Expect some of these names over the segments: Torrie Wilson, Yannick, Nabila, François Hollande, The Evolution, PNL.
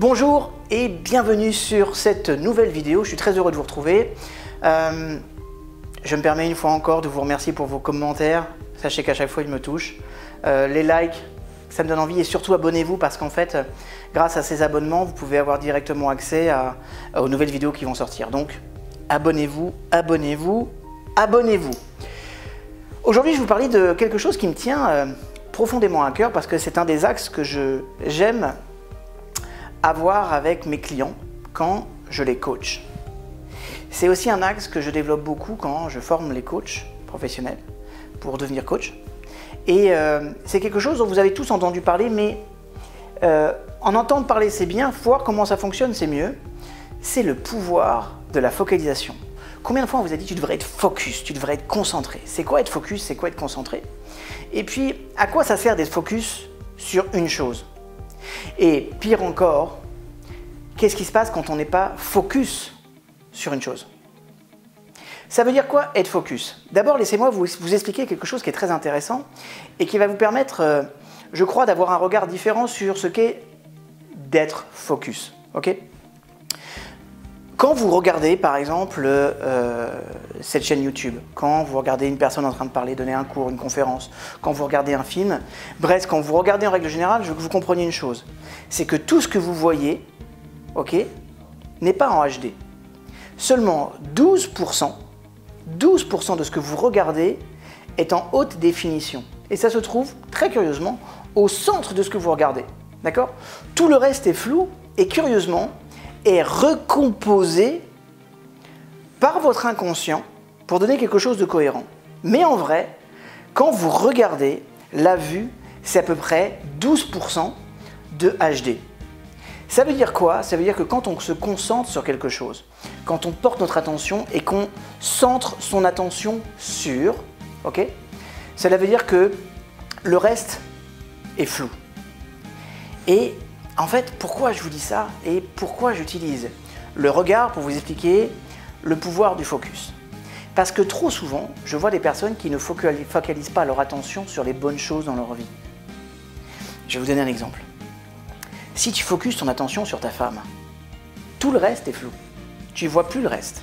Bonjour et bienvenue sur cette nouvelle vidéo, je suis très heureux de vous retrouver. Je me permets une fois encore de vous remercier pour vos commentaires, sachez qu'à chaque fois ils me touchent. Les likes, ça me donne envie et surtout abonnez-vous parce qu'en fait, grâce à ces abonnements, vous pouvez avoir directement accès aux nouvelles vidéos qui vont sortir. Donc abonnez-vous, abonnez-vous, abonnez-vous. Aujourd'hui, je vais vous parler de quelque chose qui me tient profondément à cœur parce que c'est un des axes que j'aime avoir avec mes clients quand je les coach. C'est aussi un axe que je développe beaucoup quand je forme les coachs professionnels pour devenir coach. Et c'est quelque chose dont vous avez tous entendu parler, mais en entendre parler c'est bien, voir comment ça fonctionne c'est mieux. C'est le pouvoir de la focalisation. Combien de fois on vous a dit tu devrais être focus, tu devrais être concentré. C'est quoi être focus, c'est quoi être concentré? Et puis à quoi ça sert d'être focus sur une chose? Et pire encore, qu'est-ce qui se passe quand on n'est pas focus sur une chose? Ça veut dire quoi être focus? D'abord, laissez-moi vous expliquer quelque chose qui est très intéressant et qui va vous permettre, je crois, d'avoir un regard différent sur ce qu'est d'être focus. Okay? Quand vous regardez, par exemple, cette chaîne YouTube, quand vous regardez une personne en train de parler, donner un cours, une conférence, quand vous regardez un film, bref, quand vous regardez en règle générale, je veux que vous compreniez une chose, c'est que tout ce que vous voyez, ok, n'est pas en HD. Seulement 12% de ce que vous regardez est en haute définition. Et ça se trouve, très curieusement, au centre de ce que vous regardez. D'accord? Tout le reste est flou et curieusement, est recomposé par votre inconscient pour donner quelque chose de cohérent. Mais en vrai, quand vous regardez, la vue, c'est à peu près 12% de HD. Ça veut dire quoi? Ça veut dire que quand on se concentre sur quelque chose, quand on porte notre attention et qu'on centre son attention sur, ok, cela veut dire que le reste est flou. Et en fait, pourquoi je vous dis ça et pourquoi j'utilise le regard pour vous expliquer le pouvoir du focus? Parce que trop souvent, je vois des personnes qui ne focalisent pas leur attention sur les bonnes choses dans leur vie. Je vais vous donner un exemple. Si tu focuses ton attention sur ta femme, tout le reste est flou. Tu ne vois plus le reste.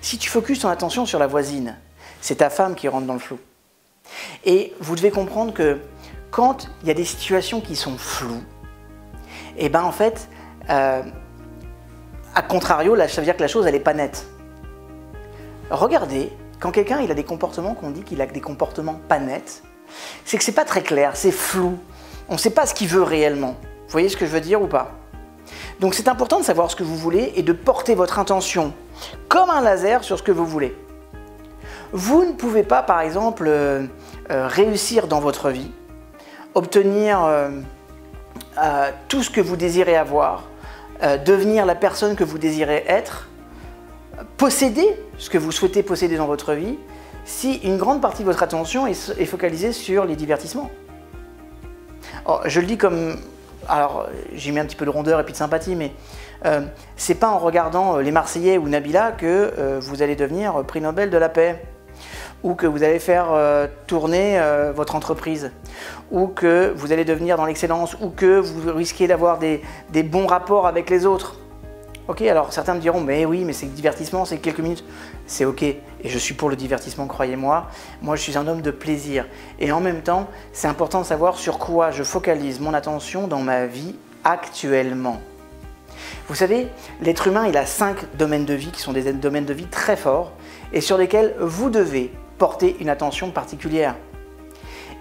Si tu focuses ton attention sur la voisine, c'est ta femme qui rentre dans le flou. Et vous devez comprendre que quand il y a des situations qui sont floues, et bien en fait, à contrario, ça veut dire que la chose, elle n'est pas nette. Regardez, quand quelqu'un il a des comportements qu'on dit qu'il a des comportements pas nets, c'est que c'est pas très clair, c'est flou, on ne sait pas ce qu'il veut réellement. Vous voyez ce que je veux dire ou pas? Donc c'est important de savoir ce que vous voulez et de porter votre intention comme un laser sur ce que vous voulez. Vous ne pouvez pas, par exemple, réussir dans votre vie, obtenir tout ce que vous désirez avoir, devenir la personne que vous désirez être, posséder ce que vous souhaitez posséder dans votre vie, si une grande partie de votre attention est focalisée sur les divertissements. Alors, je le dis comme... Alors, j'ai mis un petit peu de rondeur et puis de sympathie, mais c'est pas en regardant les Marseillais ou Nabila que vous allez devenir prix Nobel de la paix, ou que vous allez faire tourner votre entreprise, ou que vous allez devenir dans l'excellence, ou que vous risquez d'avoir des bons rapports avec les autres. Ok, alors certains me diront, mais oui, mais c'est le divertissement, c'est quelques minutes. C'est ok, et je suis pour le divertissement, croyez-moi. Moi, je suis un homme de plaisir. Et en même temps, c'est important de savoir sur quoi je focalise mon attention dans ma vie actuellement. Vous savez, l'être humain, il a 5 domaines de vie qui sont des domaines de vie très forts et sur lesquels vous devez porter une attention particulière.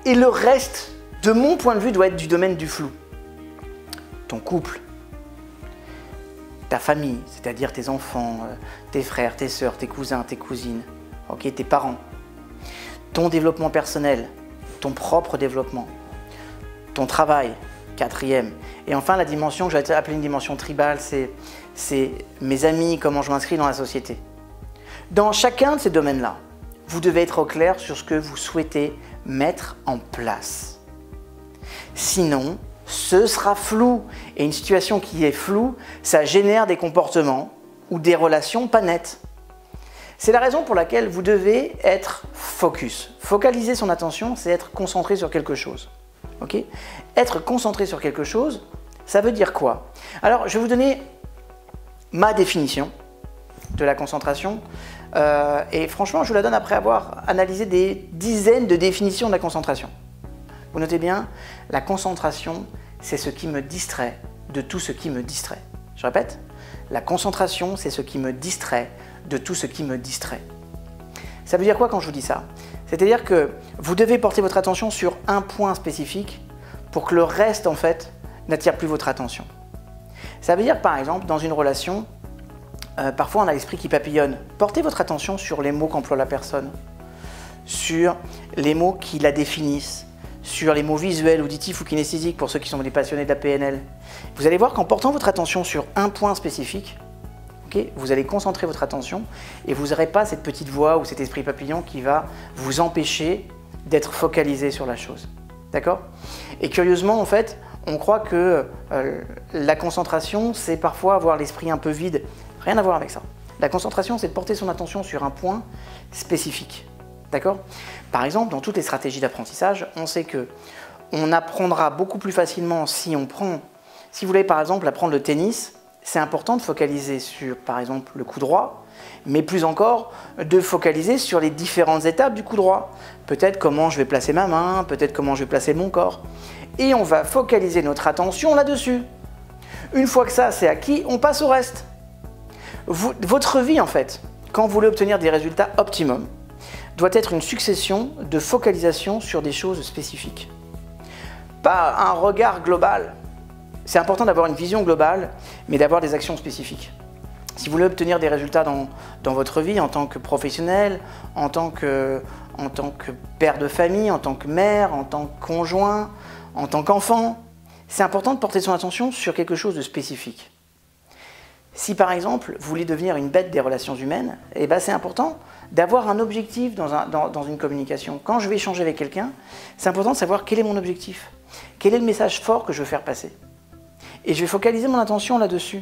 Et le reste, de mon point de vue, doit être du domaine du flou. Ton couple, ta famille, c'est-à-dire tes enfants, tes frères, tes sœurs, tes cousins, tes cousines, okay, tes parents, ton développement personnel, ton propre développement, ton travail, 4e. Et enfin, la dimension que j'ai appelée une dimension tribale, c'est mes amis, comment je m'inscris dans la société. Dans chacun de ces domaines-là, vous devez être au clair sur ce que vous souhaitez mettre en place. Sinon, ce sera flou. Et une situation qui est floue, ça génère des comportements ou des relations pas nettes. C'est la raison pour laquelle vous devez être focus. Focaliser son attention, c'est être concentré sur quelque chose. Okay? Être concentré sur quelque chose, Ça veut dire quoi? Alors, je vais vous donner ma définition de la concentration. Et franchement, je vous la donne après avoir analysé des dizaines de définitions de la concentration. Vous notez bien, la concentration, c'est ce qui me distrait de tout ce qui me distrait. Je répète, la concentration, c'est ce qui me distrait de tout ce qui me distrait. Ça veut dire quoi quand je vous dis ça? C'est-à-dire que vous devez porter votre attention sur un point spécifique pour que le reste, en fait, n'attire plus votre attention. Ça veut dire, par exemple, dans une relation, parfois on a l'esprit qui papillonne. Portez votre attention sur les mots qu'emploie la personne, sur les mots qui la définissent, sur les mots visuels, auditifs ou kinesthésiques pour ceux qui sont des passionnés de la PNL. Vous allez voir qu'en portant votre attention sur un point spécifique, okay, vous allez concentrer votre attention et vous n'aurez pas cette petite voix ou cet esprit papillon qui va vous empêcher d'être focalisé sur la chose. D'accord? Et curieusement, en fait, on croit que la concentration, c'est parfois avoir l'esprit un peu vide. Rien à voir avec ça. La concentration, c'est de porter son attention sur un point spécifique. D'accord? Par exemple, dans toutes les stratégies d'apprentissage, on sait que on apprendra beaucoup plus facilement si on prend... Si vous voulez, par exemple, apprendre le tennis, c'est important de focaliser sur, par exemple, le coup droit, mais plus encore, de focaliser sur les différentes étapes du coup droit. Peut-être comment je vais placer ma main, peut-être comment je vais placer mon corps. Et on va focaliser notre attention là-dessus. Une fois que ça, c'est acquis, on passe au reste. Votre vie, en fait, quand vous voulez obtenir des résultats optimum, doit être une succession de focalisations sur des choses spécifiques. Pas un regard global. C'est important d'avoir une vision globale, mais d'avoir des actions spécifiques. Si vous voulez obtenir des résultats dans votre vie en tant que professionnel, en tant que père de famille, en tant que mère, en tant que conjoint, en tant qu'enfant, c'est important de porter son attention sur quelque chose de spécifique. Si par exemple, vous voulez devenir une bête des relations humaines, eh ben, c'est important d'avoir un objectif dans une communication. Quand je vais échanger avec quelqu'un, c'est important de savoir quel est mon objectif, quel est le message fort que je veux faire passer. Et je vais focaliser mon attention là-dessus.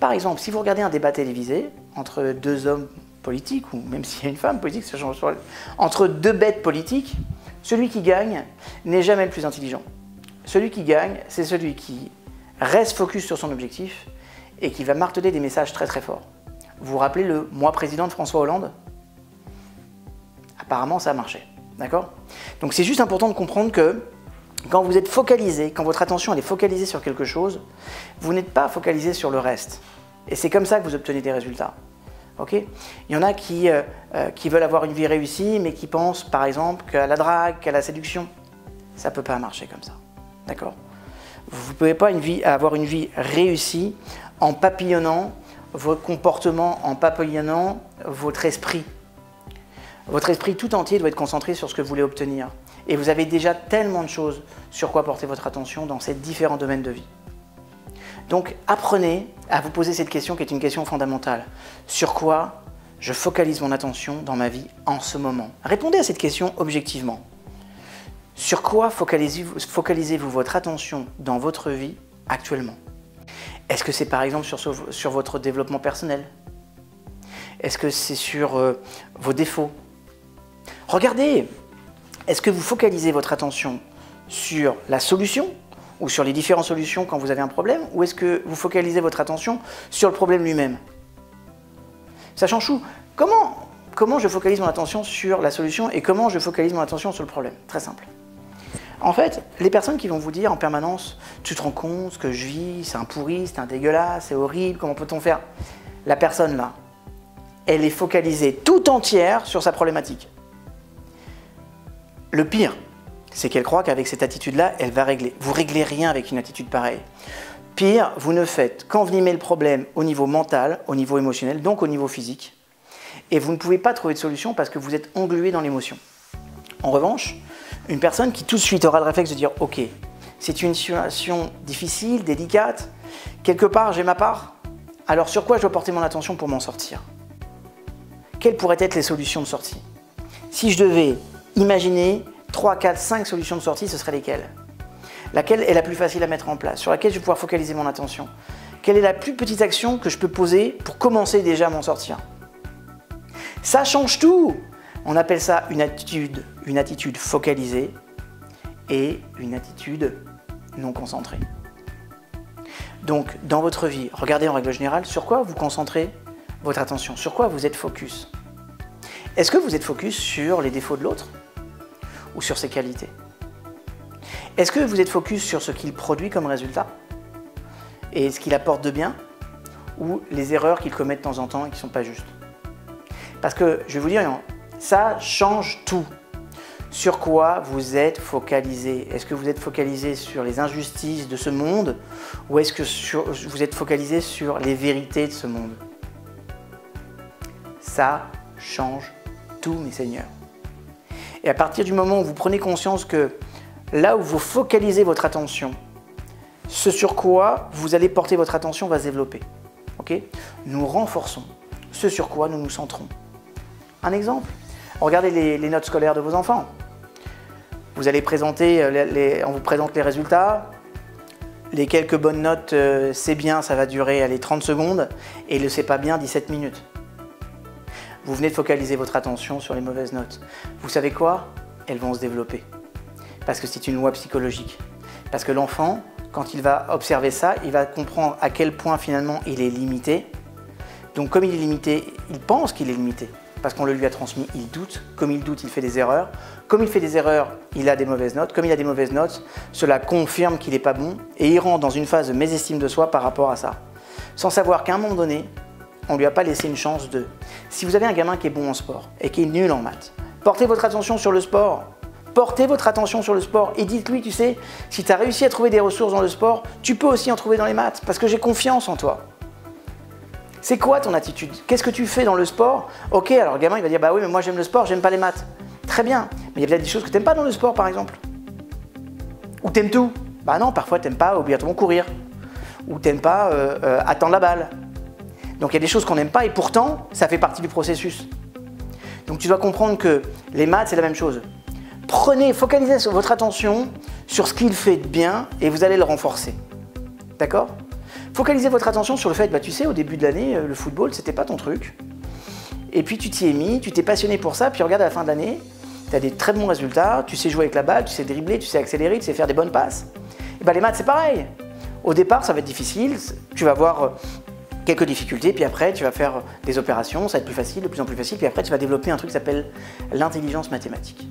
Par exemple, si vous regardez un débat télévisé entre deux hommes politiques, ou même s'il y a une femme politique, entre deux bêtes politiques, celui qui gagne n'est jamais le plus intelligent. Celui qui gagne, c'est celui qui reste focus sur son objectif et qui va marteler des messages très très forts. Vous vous rappelez le « moi président » de François Hollande? Apparemment, ça a marché, d'accord? Donc c'est juste important de comprendre que quand vous êtes focalisé, quand votre attention elle est focalisée sur quelque chose, vous n'êtes pas focalisé sur le reste. Et c'est comme ça que vous obtenez des résultats. Okay? Il y en a qui veulent avoir une vie réussie, mais qui pensent par exemple qu'à la drague, qu'à la séduction. Ça ne peut pas marcher comme ça, d'accord? Vous ne pouvez pas avoir une vie réussie en papillonnant votre comportement, en papillonnant votre esprit. Votre esprit tout entier doit être concentré sur ce que vous voulez obtenir. Et vous avez déjà tellement de choses sur quoi porter votre attention dans ces différents domaines de vie. Donc apprenez à vous poser cette question qui est une question fondamentale. Sur quoi je focalise mon attention dans ma vie en ce moment? Répondez à cette question objectivement. Sur quoi focalisez-vous votre attention dans votre vie actuellement? Est-ce que c'est par exemple sur votre développement personnel? Est-ce que c'est sur vos défauts? Regardez, est-ce que vous focalisez votre attention sur la solution ou sur les différentes solutions quand vous avez un problème? Ou est-ce que vous focalisez votre attention sur le problème lui-même? Ça change tout. Comment je focalise mon attention sur la solution et comment je focalise mon attention sur le problème? Très simple. En fait, les personnes qui vont vous dire en permanence « tu te rends compte, ce que je vis, c'est un pourri, c'est un dégueulasse, c'est horrible, comment peut-on faire ?» La personne là, elle est focalisée tout entière sur sa problématique. Le pire, c'est qu'elle croit qu'avec cette attitude-là, elle va régler. Vous ne réglez rien avec une attitude pareille. Pire, vous ne faites qu'envenimer le problème au niveau mental, au niveau émotionnel, donc au niveau physique. Et vous ne pouvez pas trouver de solution parce que vous êtes englué dans l'émotion. En revanche, une personne qui tout de suite aura le réflexe de dire « ok, c'est une situation difficile, délicate, quelque part j'ai ma part, alors sur quoi je dois porter mon attention pour m'en sortir? Quelles pourraient être les solutions de sortie? Si je devais imaginer 3, 4, 5 solutions de sortie, ce seraient lesquelles? Laquelle est la plus facile à mettre en place? Sur laquelle je vais pouvoir focaliser mon attention? Quelle est la plus petite action que je peux poser pour commencer déjà à m'en sortir? » Ça change tout! On appelle ça une attitude focalisée et une attitude non concentrée. Donc, dans votre vie, regardez en règle générale sur quoi vous concentrez votre attention, sur quoi vous êtes focus. Est-ce que vous êtes focus sur les défauts de l'autre ou sur ses qualités? Est-ce que vous êtes focus sur ce qu'il produit comme résultat et ce qu'il apporte de bien ou les erreurs qu'il commet de temps en temps et qui ne sont pas justes? Parce que, je vais vous dire, ça change tout. Sur quoi vous êtes focalisé? Est-ce que vous êtes focalisé sur les injustices de ce monde ou est-ce que vous êtes focalisé sur les vérités de ce monde? Ça change tout, mes seigneurs. Et à partir du moment où vous prenez conscience que là où vous focalisez votre attention, ce sur quoi vous allez porter votre attention va se développer. Okay? Nous renforçons ce sur quoi nous nous centrons. Un exemple, regardez les notes scolaires de vos enfants. Vous allez présenter, on vous présente les résultats, les quelques bonnes notes, c'est bien, ça va durer allez, 30 secondes, et le c'est pas bien, 17 minutes. Vous venez de focaliser votre attention sur les mauvaises notes. Vous savez quoi? Elles vont se développer. Parce que c'est une loi psychologique. Parce que l'enfant, quand il va observer ça, il va comprendre à quel point finalement il est limité. Donc comme il est limité, il pense qu'il est limité. Parce qu'on le lui a transmis, il doute. Comme il doute, il fait des erreurs. Comme il fait des erreurs, il a des mauvaises notes. Comme il a des mauvaises notes, cela confirme qu'il n'est pas bon. Et il rentre dans une phase de mésestime de soi par rapport à ça. Sans savoir qu'à un moment donné, on ne lui a pas laissé une chance de... Si vous avez un gamin qui est bon en sport et qui est nul en maths, portez votre attention sur le sport. Portez votre attention sur le sport et dites-lui, tu sais, si tu as réussi à trouver des ressources dans le sport, tu peux aussi en trouver dans les maths parce que j'ai confiance en toi. C'est quoi ton attitude? Qu'est-ce que tu fais dans le sport? Ok, alors le gamin il va dire, bah oui, mais moi j'aime le sport, j'aime pas les maths. Très bien, mais il y a peut-être des choses que tu n'aimes pas dans le sport par exemple. Ou t'aimes tout? Bah non, parfois t'aimes pas obligatoirement courir. Ou t'aimes pas attendre la balle. Donc il y a des choses qu'on n'aime pas et pourtant ça fait partie du processus. Donc tu dois comprendre que les maths c'est la même chose. Prenez, focalisez sur votre attention sur ce qu'il fait de bien et vous allez le renforcer. D'accord? Focalisez votre attention sur le fait, bah tu sais, au début de l'année, le football, c'était pas ton truc. Et puis tu t'y es mis, tu t'es passionné pour ça, puis regarde à la fin de l'année, tu as des très bons résultats, tu sais jouer avec la balle, tu sais dribbler, tu sais accélérer, tu sais faire des bonnes passes. Et bah les maths c'est pareil. Au départ ça va être difficile, tu vas avoir quelques difficultés, puis après tu vas faire des opérations, ça va être plus facile, de plus en plus facile, puis après tu vas développer un truc qui s'appelle l'intelligence mathématique.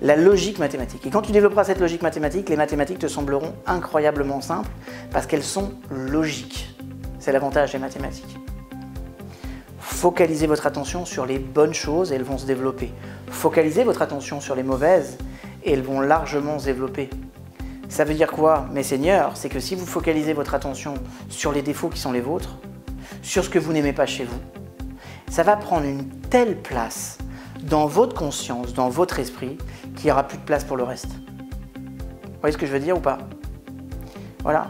La logique mathématique. Et quand tu développeras cette logique mathématique, les mathématiques te sembleront incroyablement simples parce qu'elles sont logiques. C'est l'avantage des mathématiques. Focalisez votre attention sur les bonnes choses et elles vont se développer. Focalisez votre attention sur les mauvaises et elles vont largement se développer. Ça veut dire quoi, mes seigneurs? C'est que si vous focalisez votre attention sur les défauts qui sont les vôtres, sur ce que vous n'aimez pas chez vous, ça va prendre une telle place dans votre conscience, dans votre esprit, qu'il n'y aura plus de place pour le reste. Vous voyez ce que je veux dire ou pas? Voilà.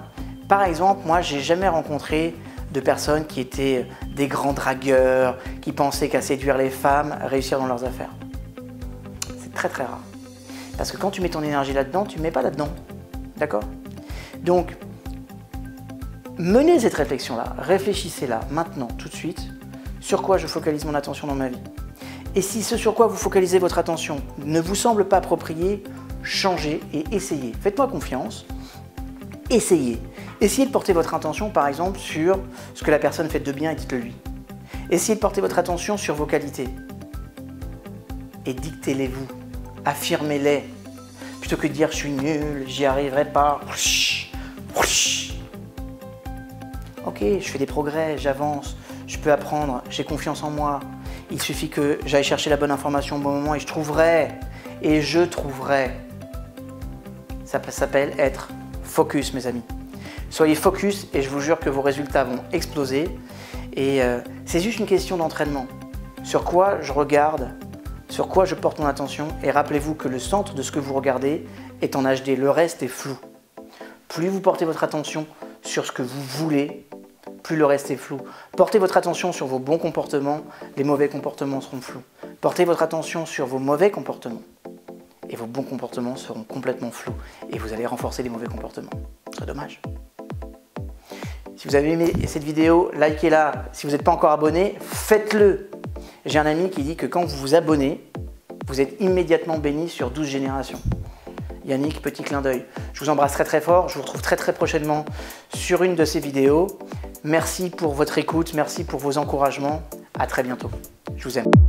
Par exemple, moi, j'ai jamais rencontré de personnes qui étaient des grands dragueurs, qui pensaient qu'à séduire les femmes, réussir dans leurs affaires. C'est très très rare. Parce que quand tu mets ton énergie là-dedans, tu ne mets pas là-dedans. D'accord? Donc, menez cette réflexion-là, réfléchissez-la maintenant, tout de suite, sur quoi je focalise mon attention dans ma vie. Et si ce sur quoi vous focalisez votre attention ne vous semble pas approprié, changez et essayez. Faites-moi confiance, essayez. Essayez de porter votre attention par exemple sur ce que la personne fait de bien et dites-le lui. Essayez de porter votre attention sur vos qualités. Et dictez-les-vous, affirmez-les. Plutôt que de dire « je suis nul, j'y arriverai pas ». Ok, je fais des progrès, j'avance, je peux apprendre, j'ai confiance en moi. Il suffit que j'aille chercher la bonne information au bon moment et je trouverai. Et je trouverai. Ça s'appelle être focus, mes amis. Soyez focus et je vous jure que vos résultats vont exploser. Et c'est juste une question d'entraînement. Sur quoi je regarde, sur quoi je porte mon attention. Et rappelez-vous que le centre de ce que vous regardez est en HD. Le reste est flou. Plus vous portez votre attention sur ce que vous voulez, plus le reste est flou. Portez votre attention sur vos bons comportements, les mauvais comportements seront flous. Portez votre attention sur vos mauvais comportements et vos bons comportements seront complètement flous et vous allez renforcer les mauvais comportements. C'est dommage. Si vous avez aimé cette vidéo, likez-la. Si vous n'êtes pas encore abonné, faites-le. J'ai un ami qui dit que quand vous vous abonnez, vous êtes immédiatement béni sur 12 générations. Yannick, petit clin d'œil. Je vous embrasse très très fort. Je vous retrouve très très prochainement sur une de ces vidéos. Merci pour votre écoute. Merci pour vos encouragements. À très bientôt. Je vous aime.